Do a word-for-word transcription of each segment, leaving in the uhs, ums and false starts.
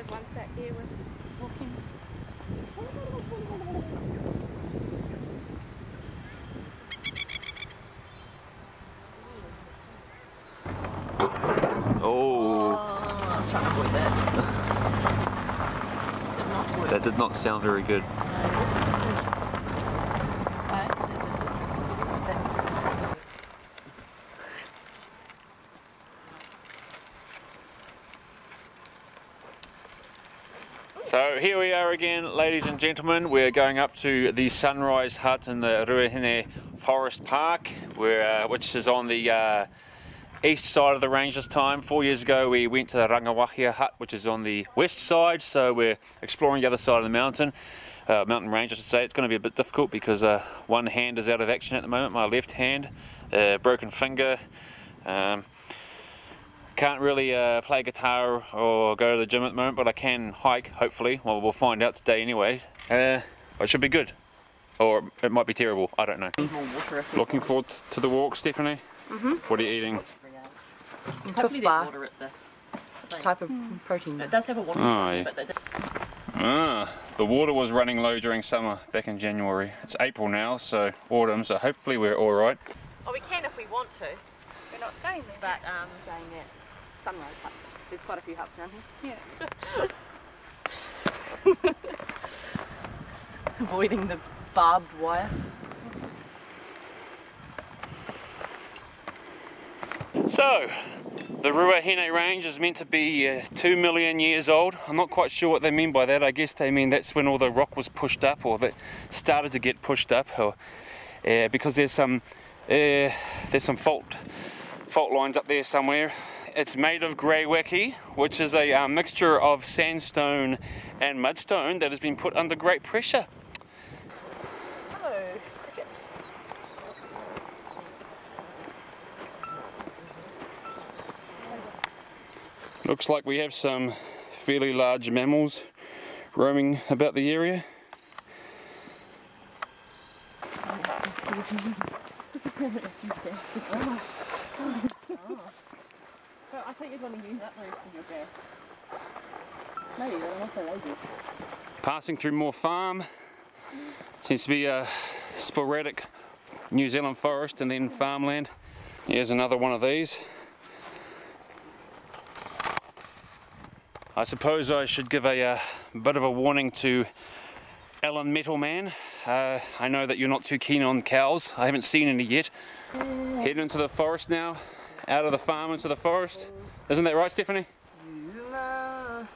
those ones back there with walking. Oh. Oh, I was trying to avoid that. Did not work. That did not sound very good. No, this is the So here we are again, ladies and gentlemen. We're going up to the Sunrise Hut in the Ruahine Forest Park, where, uh, which is on the uh, east side of the range this time. Four years ago we went to the Rangiwahia Hut, which is on the west side, so we're exploring the other side of the mountain, uh, mountain range I should say. It's going to be a bit difficult because uh, one hand is out of action at the moment, my left hand, uh, broken finger. Um, Can't really uh, play guitar or go to the gym at the moment, but I can hike, hopefully. Well, we'll find out today anyway. Uh, it should be good. Or it might be terrible, I don't know. Looking forward to the walk, Stephanie? Mm-hmm. What are you eating? Hopefully there's water at the... It's a type of protein. It does have a water oh, system, yeah. but Ah, the water was running low during summer, back in January. It's April now, so autumn, so hopefully we're alright. Well, we can if we want to. We're not staying there. But, um... staying there. Sunrise Hut. There's quite a few huts around here. Yeah. Avoiding the barbed wire. So, the Ruahine Range is meant to be uh, two million years old. I'm not quite sure what they mean by that. I guess they mean that's when all the rock was pushed up, or that started to get pushed up, or uh, because there's some uh, there's some fault fault lines up there somewhere. It's made of greywacke, which is a uh, mixture of sandstone and mudstone that has been put under great pressure. Hello. Looks like we have some fairly large mammals roaming about the area. I think you'd want to use up the rest of your gas. Maybe, but I'm not so lazy. Passing through more farm. Seems to be a sporadic New Zealand forest and then farmland. Here's another one of these. I suppose I should give a, a bit of a warning to Ellen Metalman. Uh, I know that you're not too keen on cows. I haven't seen any yet. Heading into the forest now. Out of the farm into the forest. Isn't that right, Stephanie? No.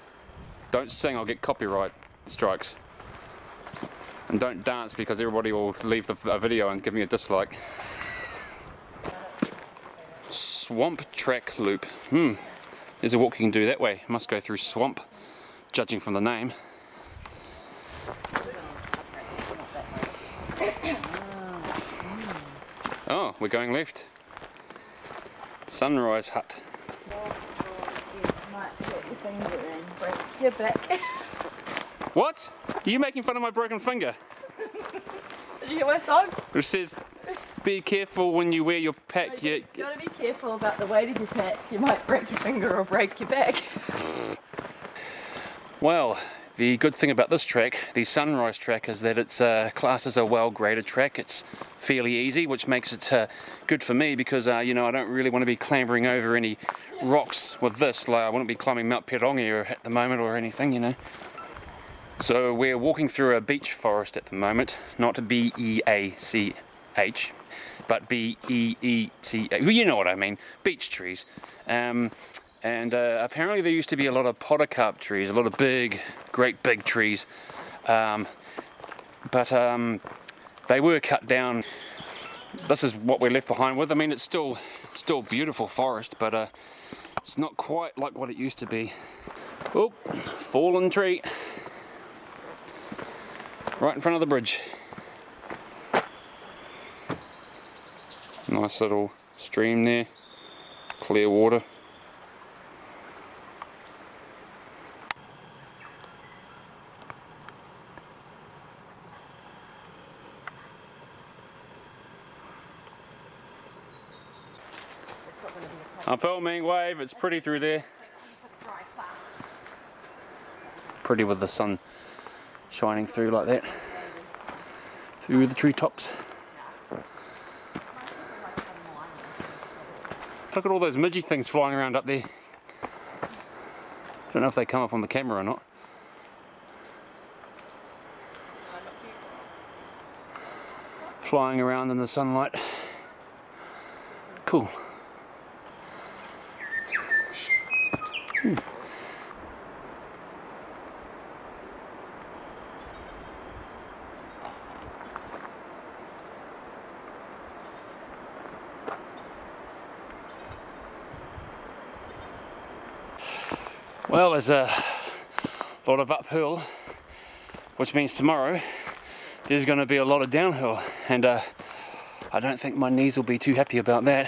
Don't sing, I'll get copyright strikes. And don't dance because everybody will leave the video and give me a dislike. Swamp track loop. Hmm. There's a walk you can do that way. Must go through swamp, judging from the name. Oh, we're going left. Sunrise Hut. What? Are you making fun of my broken finger? Did you hear my song? It says, be careful when you wear your pack. No, you you gotta be careful about the weight of your pack. You might break your finger or break your back. Well, the good thing about this track, the Sunrise Track, is that its uh, class is a well-graded track. It's fairly easy, which makes it uh, good for me because, uh, you know, I don't really want to be clambering over any rocks with this. Like, I wouldn't be climbing Mount Perongi or at the moment or anything, you know. So we're walking through a beech forest at the moment, not B E A C H, but B E E C H. Well, you know what I mean, beech trees. Um, and uh, apparently there used to be a lot of podocarp trees, a lot of big, great big trees, um, but um, they were cut down. This is what we're left behind with. I mean, it's still still beautiful forest, but uh, it's not quite like what it used to be. Oh, fallen tree. Right in front of the bridge. Nice little stream there, clear water. I'm filming wave, it's pretty through there. pretty with the sun shining through like that, through the treetops. Look at all those midgy things flying around up there. Don't know if they come up on the camera or not. Flying around in the sunlight. Cool. Ooh. Well, there's a lot of uphill, which means tomorrow there's going to be a lot of downhill, and uh, I don't think my knees will be too happy about that.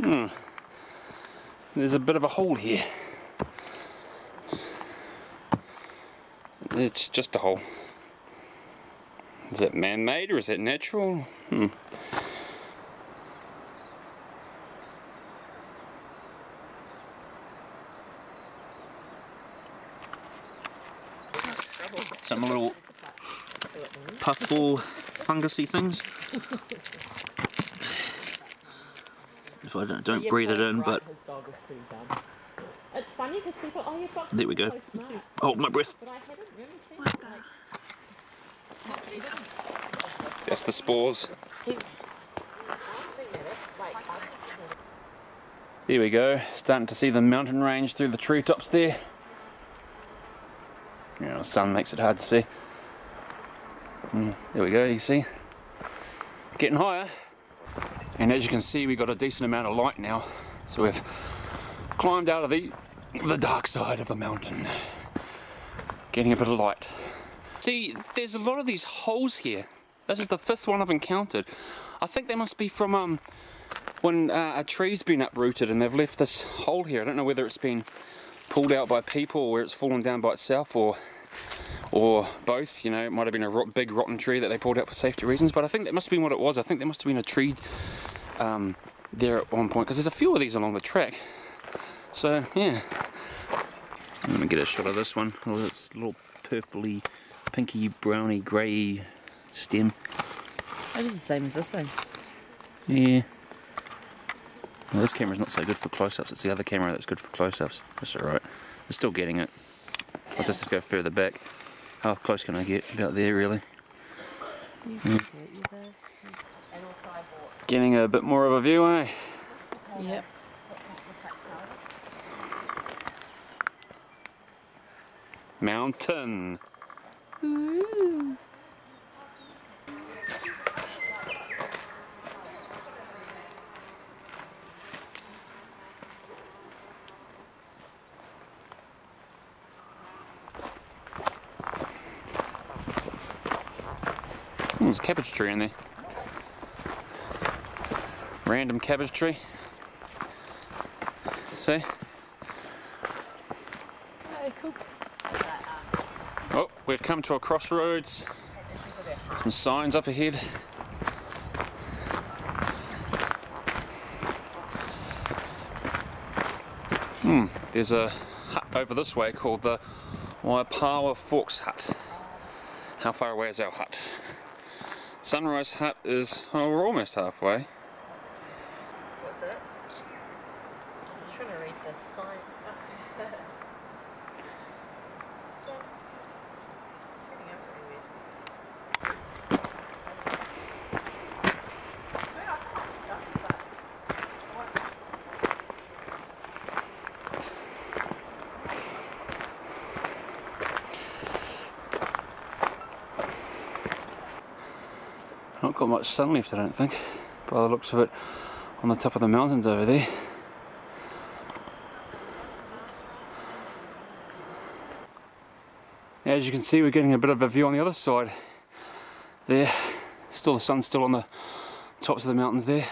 Hmm, there's a bit of a hole here. It's just a hole. Is it man-made or is it natural? Hmm. Some little puffball fungusy things. If I don't, don't breathe it in, but it's funny because people, oh, you've got there we go. So oh, my breath. That's the spores. Here we go, starting to see the mountain range through the treetops there. You know, the sun makes it hard to see. Mm, there we go, you can see. Getting higher. And as you can see, we've got a decent amount of light now. So we've climbed out of the, the dark side of the mountain. Getting a bit of light. See, there's a lot of these holes here. This is the fifth one I've encountered. I think they must be from um, when uh, a tree's been uprooted and they've left this hole here. I don't know whether it's been pulled out by people or where it's fallen down by itself or or both. You know, it might have been a rot, big rotten tree that they pulled out for safety reasons, but I think that must have been what it was. I think there must have been a tree um, there at one point, because there's a few of these along the track. So, yeah. Let me get a shot of this one. Oh, it's a little purpley, pinky, browny, grey stem. That is the same as this thing. Yeah. Well, this camera's not so good for close-ups. It's the other camera that's good for close-ups. That's alright. I'm still getting it. I'll just have to go further back. How close can I get? About there, really. Yeah. Getting a bit more of a view, eh? Yep. Mountain. Ooh. Ooh, there's a cabbage tree in there. Random cabbage tree. See? Hey, cool. Oh, we've come to a crossroads. Some signs up ahead. Hmm, there's a hut over this way called the Waipawa Forks Hut. How far away is our hut? Sunrise Hut is, oh, we're almost halfway. What's that? I was trying to read the sign. Not got much sun left, I don't think, by the looks of it, on the top of the mountains over there. As you can see, we're getting a bit of a view on the other side there. Still the sun's still on the tops of the mountains there.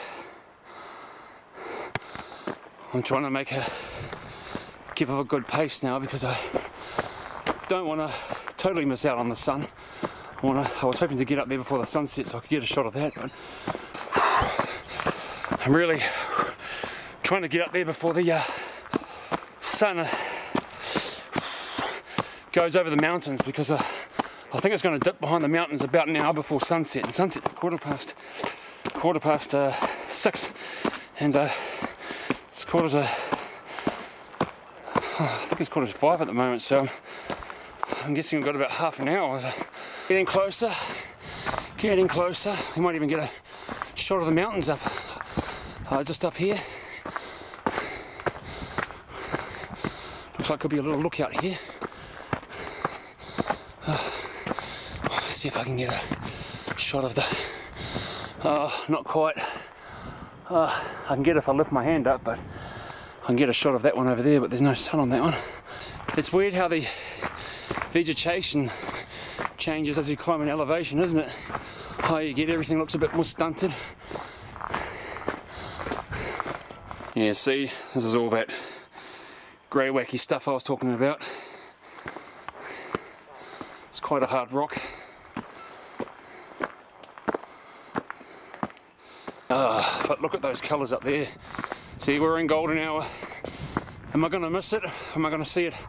I'm trying to make a keep up a good pace now because I don't want to totally miss out on the sun. I, wanna, I was hoping to get up there before the sun set so I could get a shot of that, but I'm really trying to get up there before the uh, sun goes over the mountains, because uh, I think it's going to dip behind the mountains about an hour before sunset, and sunset's quarter past quarter past uh, six, and uh, it's quarter to oh, I think it's quarter to five at the moment, so I'm, I'm guessing we've got about half an hour. Getting closer, getting closer. We might even get a shot of the mountains up, uh, just up here. Looks like could be a little lookout here. Uh, let's see if I can get a shot of the. Uh, not quite. Uh, I can get it if I lift my hand up, but I can get a shot of that one over there. But there's no sun on that one. It's weird how the vegetation changes as you climb in elevation, isn't it? How you get everything looks a bit more stunted. Yeah, see, this is all that greywacke stuff I was talking about. It's quite a hard rock. Ah, but look at those colours up there. See, we're in golden hour. Am I going to miss it? Am I going to see it?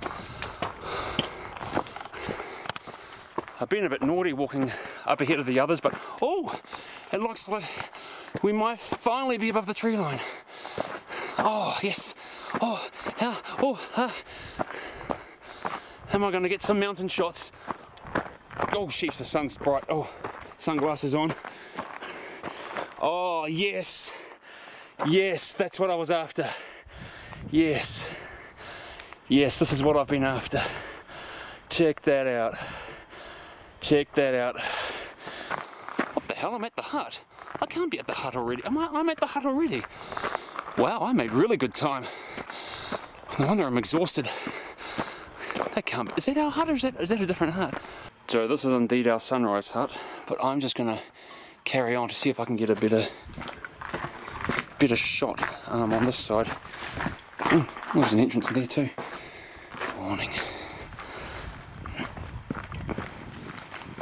I've been a bit naughty walking up ahead of the others, but oh, it looks like we might finally be above the tree line. Oh yes, oh, how, oh, uh, am I going to get some mountain shots? Oh sheesh, the sun's bright. Oh, sunglasses on. Oh yes, yes, that's what I was after. Yes, yes, this is what I've been after. Check that out. Check that out. What the hell, I'm at the hut. I can't be at the hut already. Am I, I'm at the hut already. Wow, I made really good time. No wonder I'm exhausted. That can't be. Is that our hut or is that, is that a different hut? So this is indeed our Sunrise Hut, but I'm just going to carry on to see if I can get a better, better shot um, on this side. Oh, there's an entrance there too. Warning.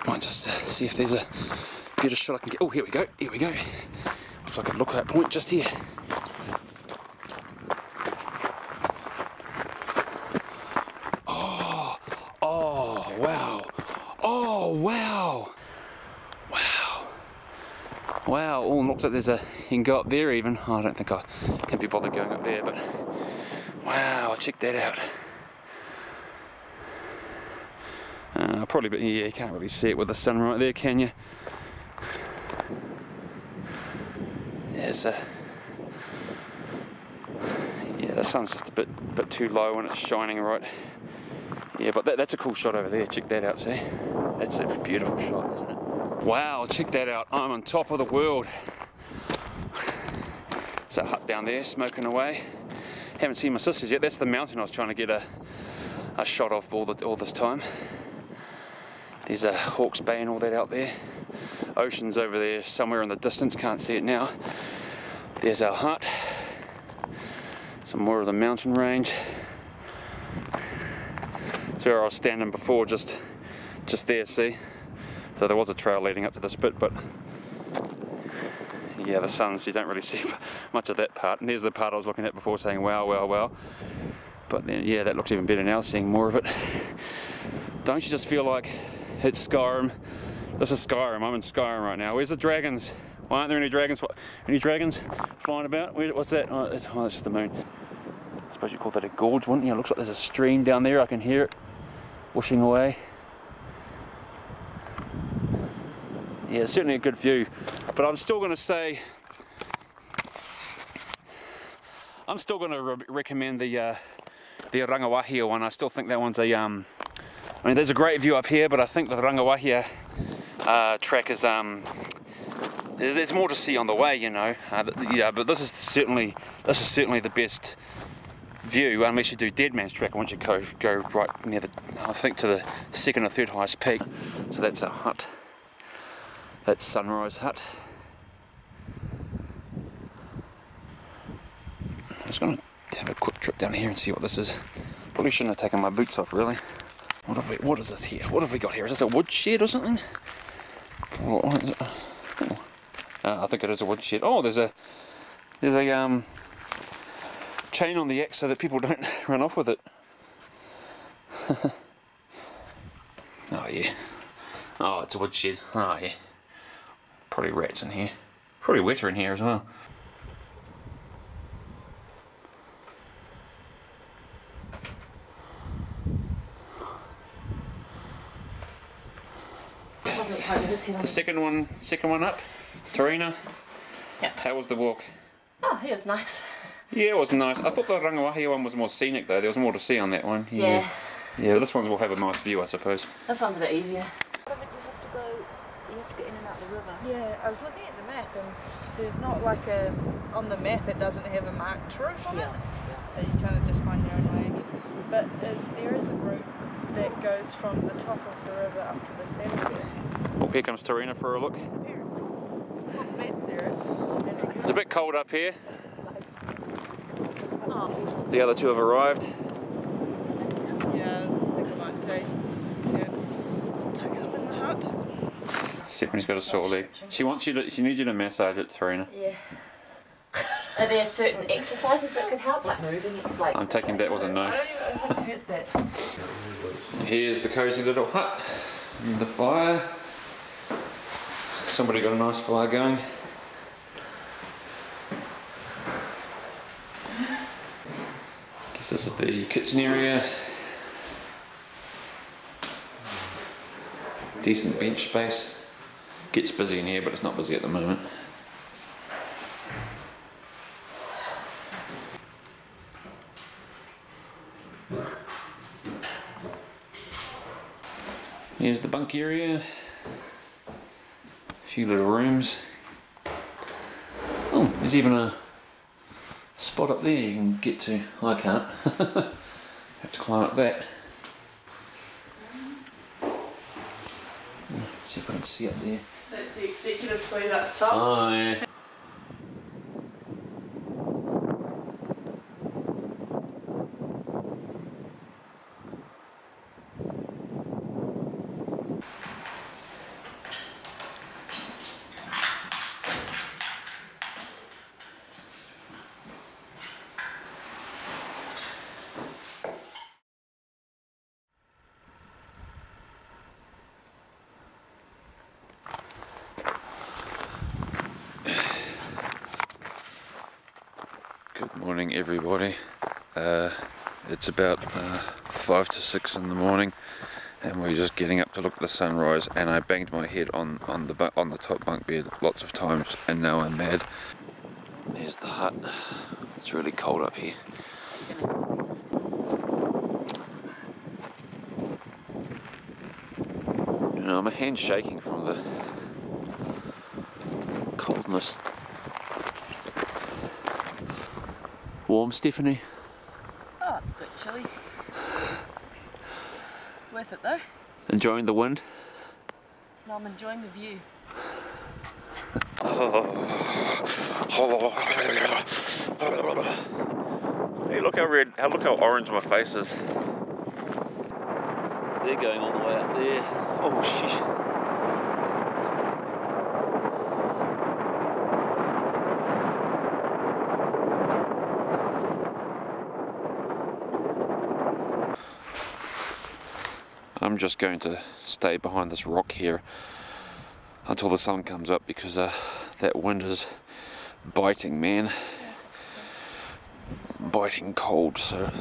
Might just uh, see if there's a better shot I can get. Oh, here we go, here we go. Looks like a lookout point just here. Oh, oh, wow. Oh, wow. Wow. Wow, oh, and looks like there's a, you can go up there even. Oh, I don't think I can be bothered going up there, but wow, check that out. Uh, probably, but yeah, you can't really see it with the sun right there, can you? There's a, yeah, the sun's just a bit, bit too low and it's shining right. Yeah, but that, that's a cool shot over there. Check that out, see? That's a beautiful shot, isn't it? Wow, check that out. I'm on top of the world. There's a hut down there, smoking away. Haven't seen my sisters yet. That's the mountain I was trying to get a, a shot of all, the, all this time. There's a Hawke's Bay and all that out there. Ocean's over there somewhere in the distance, can't see it now. There's our hut. Some more of the mountain range. That's where I was standing before, just, just there, see? So there was a trail leading up to this bit, but yeah, the sun, so you don't really see much of that part. And there's the part I was looking at before saying, wow, wow, wow. But then, yeah, that looks even better now, seeing more of it. Don't you just feel like it's Skyrim? This is Skyrim. I'm in Skyrim right now. Where's the dragons? Why aren't there any dragons? What, any dragons flying about? Where, what's that? Oh it's, oh, it's just the moon. I suppose you call that a gorge, wouldn't you? It looks like there's a stream down there. I can hear it washing away. Yeah, it's certainly a good view. But I'm still going to say, I'm still going to re recommend the uh, the Rangiwahia one. I still think that one's a um. I mean, there's a great view up here, but I think the Rangiwahia uh, track is, um, there's more to see on the way, you know. Uh, yeah, but this is certainly, this is certainly the best view, unless you do Dead Man's Track, once you go, go right near the, I think to the second or third highest peak. So that's our hut. That's Sunrise Hut. I'm just gonna have a quick trip down here and see what this is. Probably shouldn't have taken my boots off, really. What have we, what is this here? What have we got here? Is this a wood shed or something? What is it? Oh. Uh, I think it is a wood shed. Oh, there's a there's a um chain on the axe so that people don't run off with it. Oh yeah. Oh, it's a wood shed. Oh yeah. Probably rats in here. Probably wetter in here as well. The second one, second one up, Tarina. Yep. How was the walk? Oh, it was nice. Yeah, it was nice. I thought the Rangiwahia one was more scenic though. There was more to see on that one. Yeah. Yeah, yeah, this one will have a nice view, I suppose. This one's a bit easier. You have to go. You have to get in and out the river. Yeah, I was looking at the map, and there's not like a on the map. It doesn't have a marked route on yeah. it. Yeah. So you kind of just find your own way, I guess. But uh, there is a route that goes from the top of the river up to the saddle. Well, here comes Tarina for a look. It's a bit cold up here. Oh. The other two have arrived. Yeah, I think I might take, yeah. take it up in the hut. Stephanie's got a sore leg. She wants you to, she needs you to massage it, Tarina. Yeah. Are there certain exercises that could help, like moving? It's like I'm taking that was a no. I don't even heard that. Here's the cozy little hut. And the fire. Somebody got a nice fire going. Guess this is the kitchen area. Decent bench space. Gets busy in here, but it's not busy at the moment. Here's the bunk area. A few little rooms. Oh, there's even a spot up there you can get to. I can't. Have to climb up that. See if I can see up there. That's the executive suite up top. Oh, yeah. Everybody, uh, it's about uh, five to six in the morning, and we're just getting up to look at the sunrise. And I banged my head on on the on the top bunk bed lots of times, and now I'm mad. There's the hut. It's really cold up here. You know, my hand's shaking from the coldness. Warm, Stephanie? Oh, it's a bit chilly. Worth it though. Enjoying the wind? No, I'm enjoying the view. Hey, look how red, how look how orange my face is. They're going all the way up there. Oh, sheesh. I'm just going to stay behind this rock here until the sun comes up, because uh, that wind is biting, man. Biting cold, so.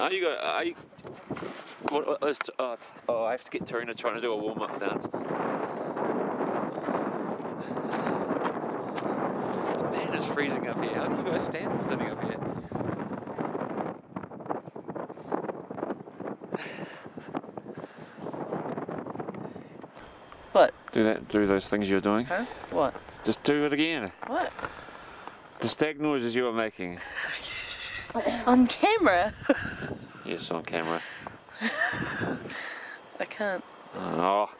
How you go? I. What? what uh, oh, I have to get Tarina trying to do a warm up dance. Man, it's freezing up here. How do you guys stand sitting up here? What? Do that. Do those things you're doing. Huh? What? Just do it again. What? The stag noises you were making. On camera? Yes, on camera. I can't. Oh.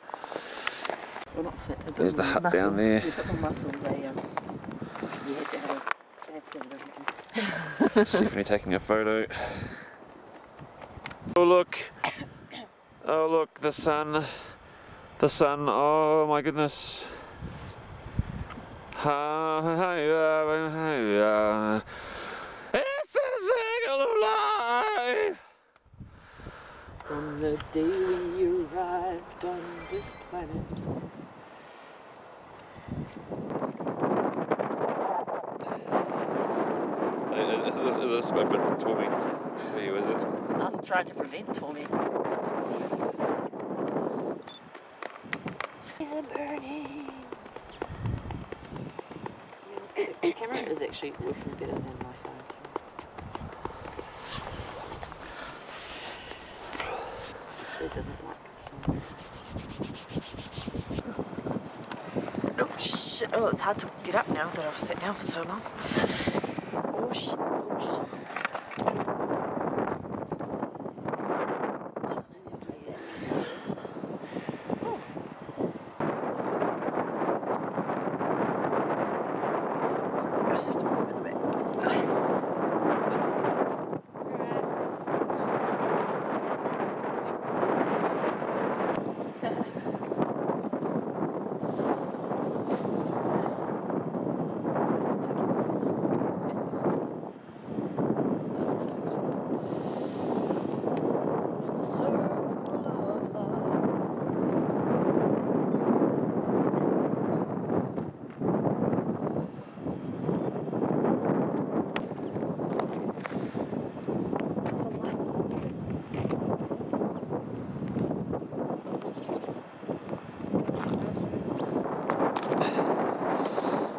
We're not fit. We're There's the hut muscle. Down there. You've got the muscle there. You have to have, have to Stephanie taking a photo. Oh look. Oh look, the sun. The sun. Oh my goodness. Hi. Alive. On the day we arrived on this planet. Is this, is this a bit of torment for you, is it? I'm trying to prevent torment. Is it burning? Yeah, the camera is actually working better than my phone. It doesn't like the sun. Oh shit, oh it's hard to get up now that I've sat down for so long. Oh shit, oh shit. Oh. I just have to move further back.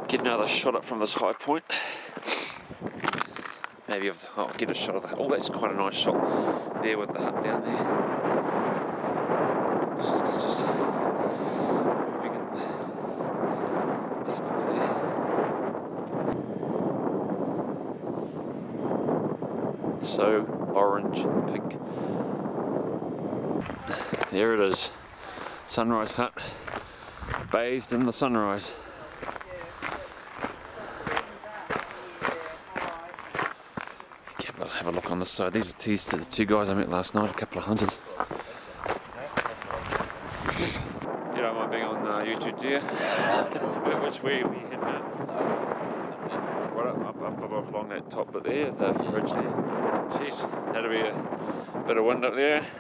Get another shot up from this high point. Maybe I've, I'll get a shot of that. Oh, that's quite a nice shot there with the hut down there. It's just, it's just moving in the distance there. So orange and pink. There it is. Sunrise Hut. Bathed in the sunrise. Have a look on the side. These are teas to the two guys I met last night, a couple of hunters. You don't mind being on uh, YouTube, do you? Which way are we heading now? Right up, up, up, up along that top bit there, the ridge there. Jeez, that'll be a bit of wind up there. Right.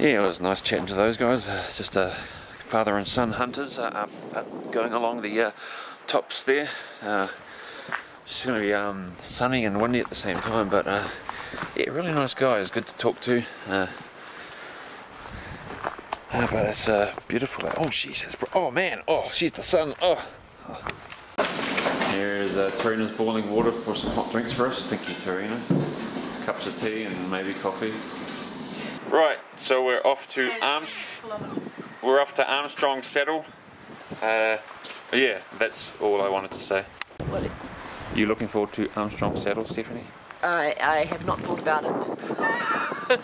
Yeah, it was nice chatting to those guys. Uh, just a uh, father and son hunters uh, up, up going along the. Uh, tops there. Uh, it's going to be um, sunny and windy at the same time, but uh, yeah, really nice guys, good to talk to. Uh, uh, but it's uh, beautiful. Oh Jesus! Oh man! Oh, she's the sun. Oh. Here's uh, Tarina's boiling water for some hot drinks for us. Thank you, Tarina. Cups of tea and maybe coffee. Right, so we're off to Armstrong. We're off to Armstrong Saddle. Uh, Yeah, that's all I wanted to say. What are you looking forward to Armstrong Saddle, Stephanie? I, I have not thought about it.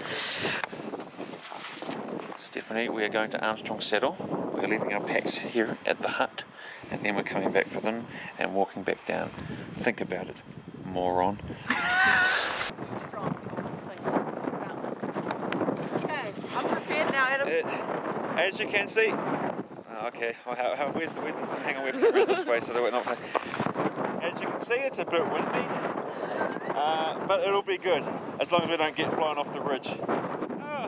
Stephanie, we are going to Armstrong Saddle. We're leaving our packs here at the hut, and then we're coming back for them and walking back down. Think about it, moron. Okay, I'm prepared now, Adam. It, as you can see, Okay, well, how, how, where's the, where's the, hang on, we have to go this way so that we're not. As you can see, it's a bit windy, uh, but it'll be good, as long as we don't get blown off the ridge. Ah.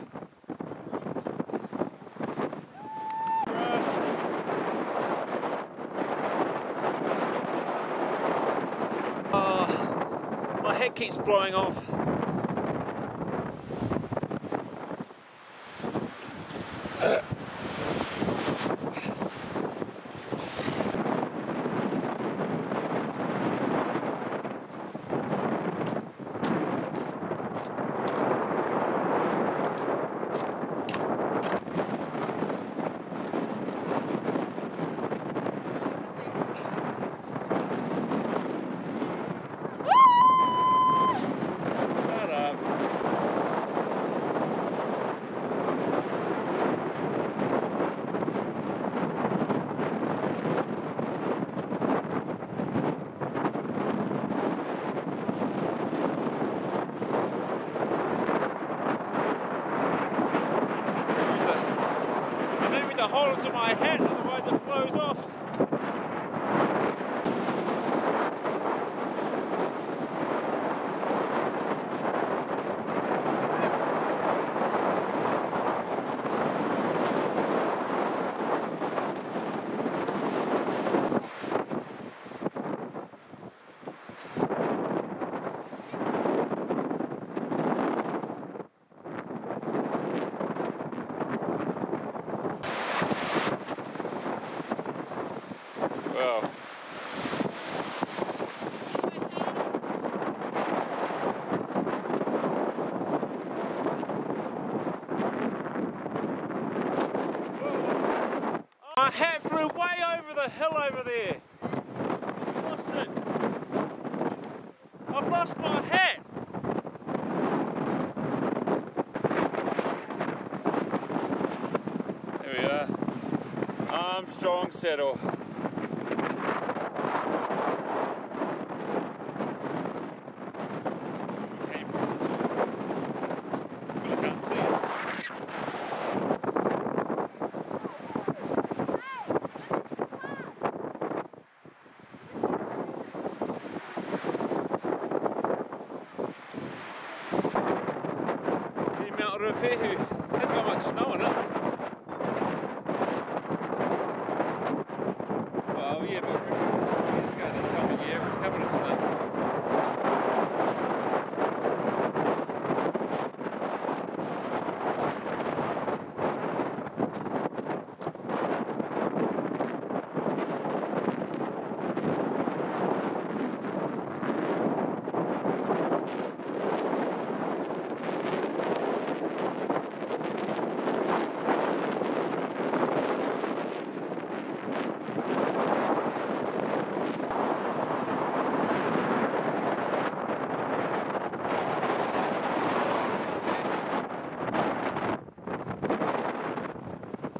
it keeps blowing off. Uh. Hold it to my head, otherwise it blows off. My hat flew way over the hill over there. I've lost it. I've lost my hat. There we are. Armstrong Saddle.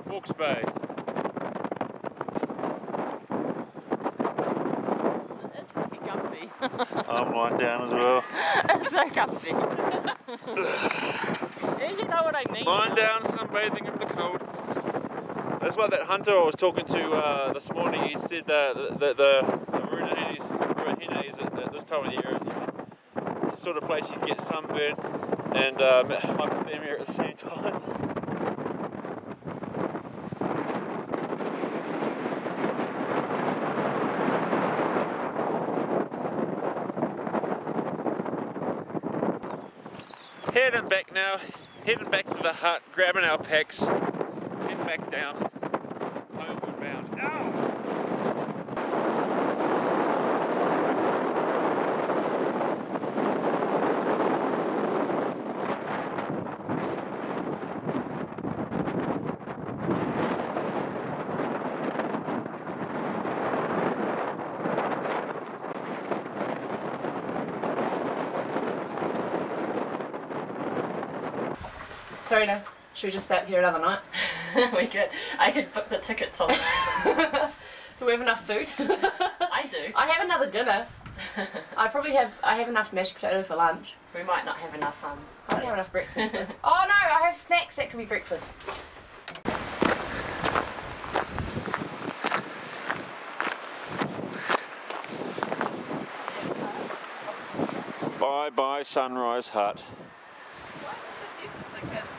Hawke's Bay. That's pretty comfy. I'm lying down as well. It's so comfy. And you know what I mean. Lying down, sunbathing in the cold. That's why that hunter I was talking to uh, this morning, he said that the, the, the, the Ruahine is at, at this time of the year. It's the sort of place you get sunburn and um, hypothermia at the same time. Heading back now, heading back to the hut, grabbing our packs, heading back down, homeward bound. Tarina, should we just stay up here another night? We could. I could book the tickets on. Do we have enough food? I do. I have another dinner. I probably have. I have enough mashed potato for lunch. We might not have enough. Um, I don't have enough breakfast. Though. Oh no! I have snacks that can be breakfast. Bye bye Sunrise Hut. Good.